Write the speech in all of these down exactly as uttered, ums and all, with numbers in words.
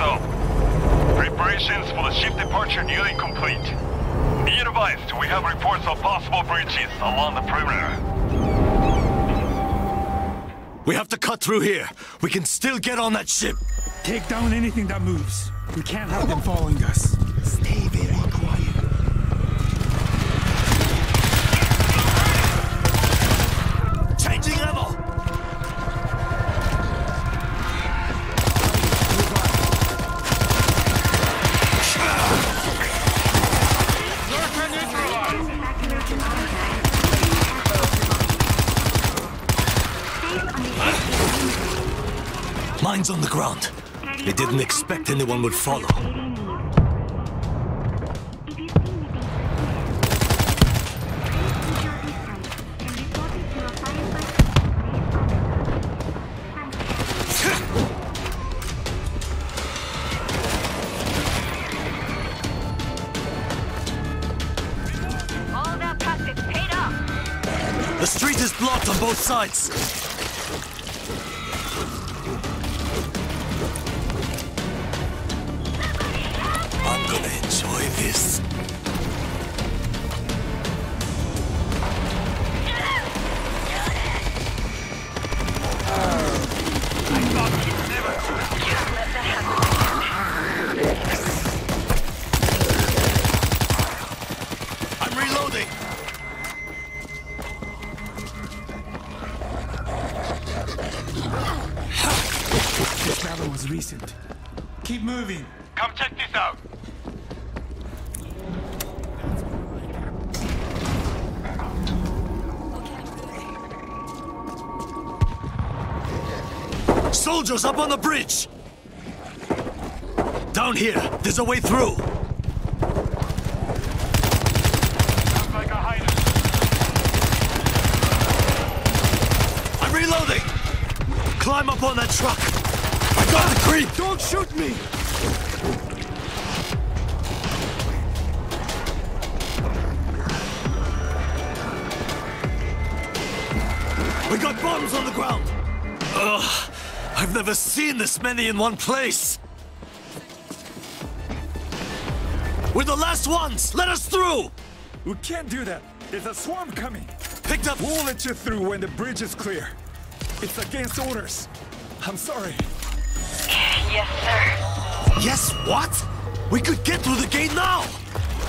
zone. Preparations for the ship departure nearly complete. Be advised, we have reports of possible breaches along the perimeter. We have to cut through here. We can still get on that ship. Take down anything that moves. We can't have them following us. Stay very quiet. Mines on the ground. They didn't expect anyone would follow. All that tactics paid off. The street is blocked on both sides. This. I'm reloading. This battle was recent. Keep moving. Come check this out. Soldiers up on the bridge! Down here, there's a way through! Sounds like a hideout. I'm reloading! Climb up on that truck! I got the creep! Don't shoot me! We got bombs on the ground! Ugh! I've never seen this many in one place! We're the last ones! Let us through! We can't do that! There's a swarm coming! Picked up! We'll let you through when the bridge is clear. It's against orders. I'm sorry. Yes, sir. Yes, what? We could get through the gate now!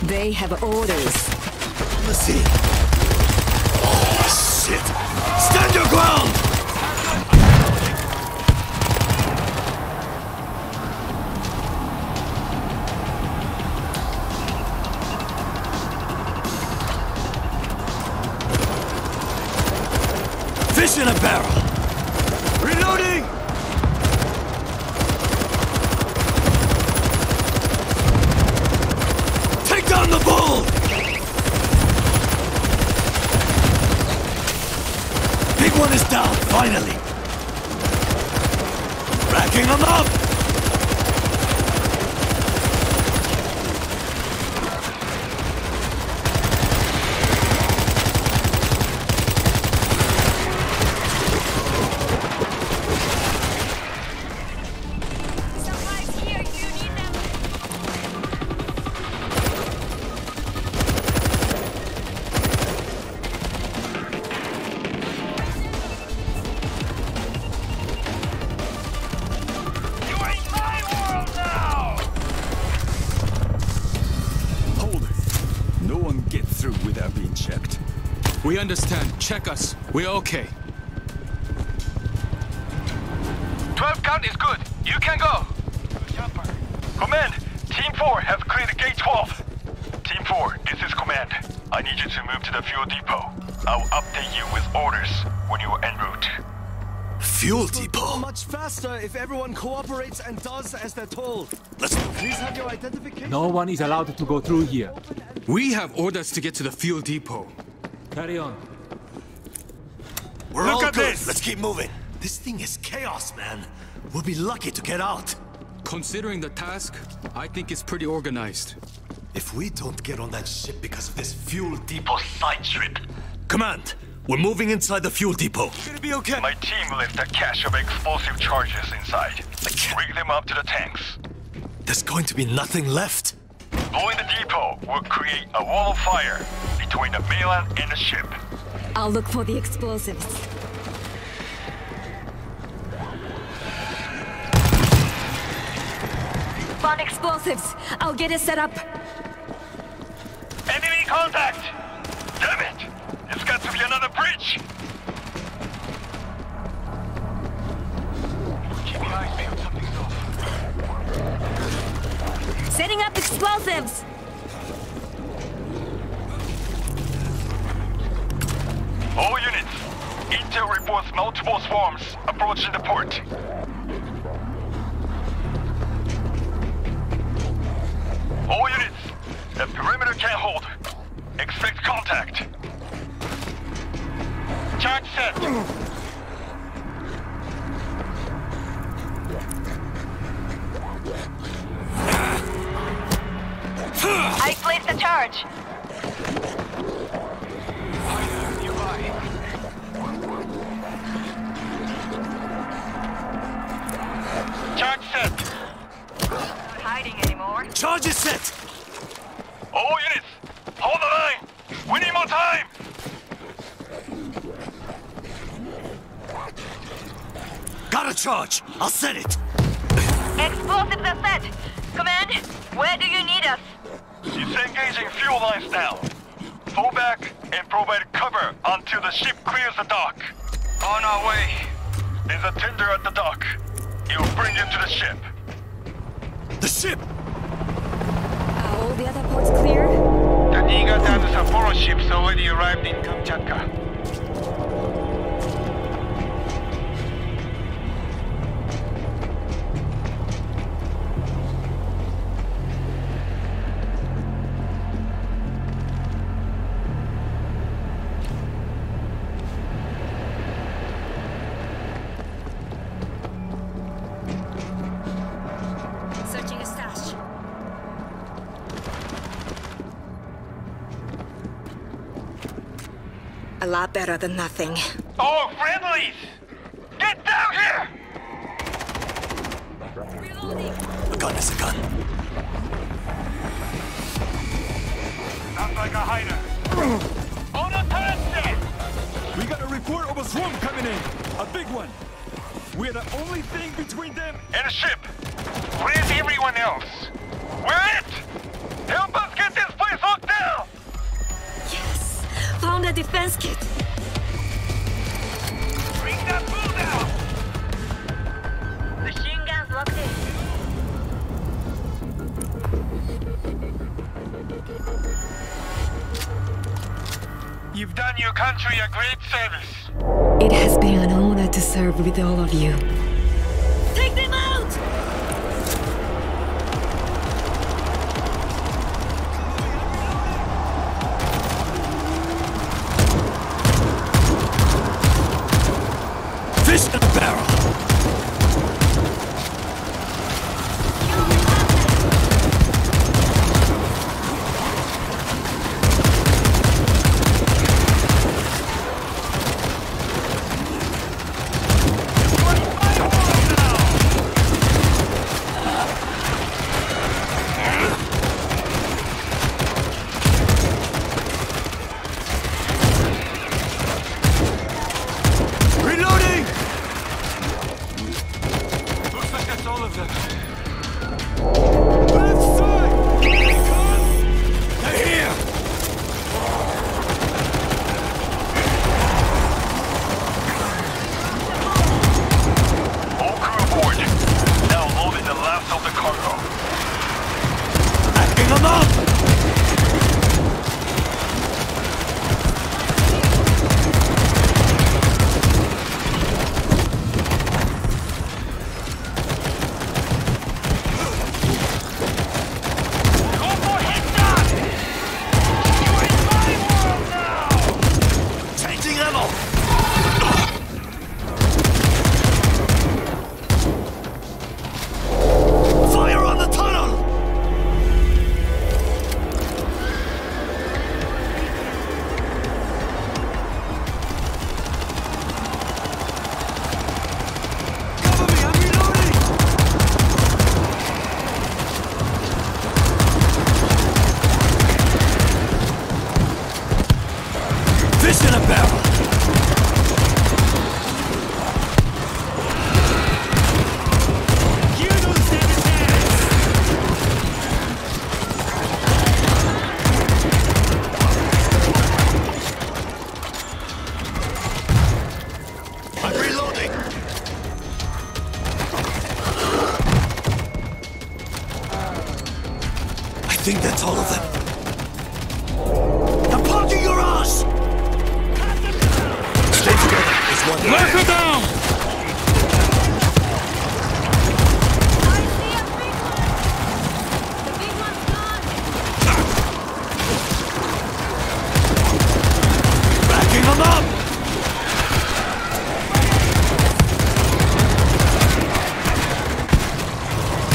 They have orders. Let's see. Oh, shit! Stand your ground! Fish in a barrel! Reloading! Take down the bull! Big one is down, finally! Racking them up! We understand. Check us. We're okay. twelve count is good. You can go. Command, Team four have cleared Gate twelve. Team four, this is Command. I need you to move to the fuel depot. I'll update you with orders when you're en route. Fuel depot? Much faster if everyone cooperates and does as they're told. Let's go. Please have your identification. No one is allowed to go through here. We have orders to get to the fuel depot. Carry on. We're Look at good. this! Let's keep moving. This thing is chaos, man. We'll be lucky to get out. Considering the task, I think it's pretty organized. If we don't get on that ship because of this fuel depot side trip... Command, we're moving inside the fuel depot. It's gonna be okay. My team left a cache of explosive charges inside. Bring them up to the tanks. There's going to be nothing left. Blowing the depot will create a wall of fire between the mainland and the ship. I'll look for the explosives. Found explosives. I'll get it set up. Enemy contact! Damn it! It's got to be another bridge! Keep your eyes peeled, something's off. Setting up explosives! All units, intel reports multiple swarms approaching the port. All units, the perimeter can't hold. Expect contact. Charge set. I place the charge. Charge set. Not hiding anymore. Charge is set. All units, hold the line. We need more time. Got a charge. I'll set it. Explosives are set. Command, where do you need us? Disengaging fuel lines now. Fall back and provide cover until the ship clears the dock. On our way. There's a tender at the dock. You'll bring him to the ship. The ship! Are all the other ports cleared? The Niigata and the Sapporo ships already arrived in Kamchatka. A lot better than nothing. Oh, friendlies! Get down here! Reloading. A gun is a gun. Sounds like a hider. On a turret set! We got a report of a swarm coming in. A big one. We're the only thing between them and a ship. Where's everyone else? We're it! Help us get this place locked down! Found a defense kit. Bring that bull down! Machine guns locked in. You've done your country a great service. It has been an honor to serve with all of you. Take them out! think that's all of them. Now ponder your ass! Stay together. It's one thing. Let her down! I see a big one. The big one's gone. Backing them up!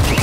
We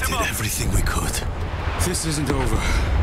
did everything we could. This isn't over.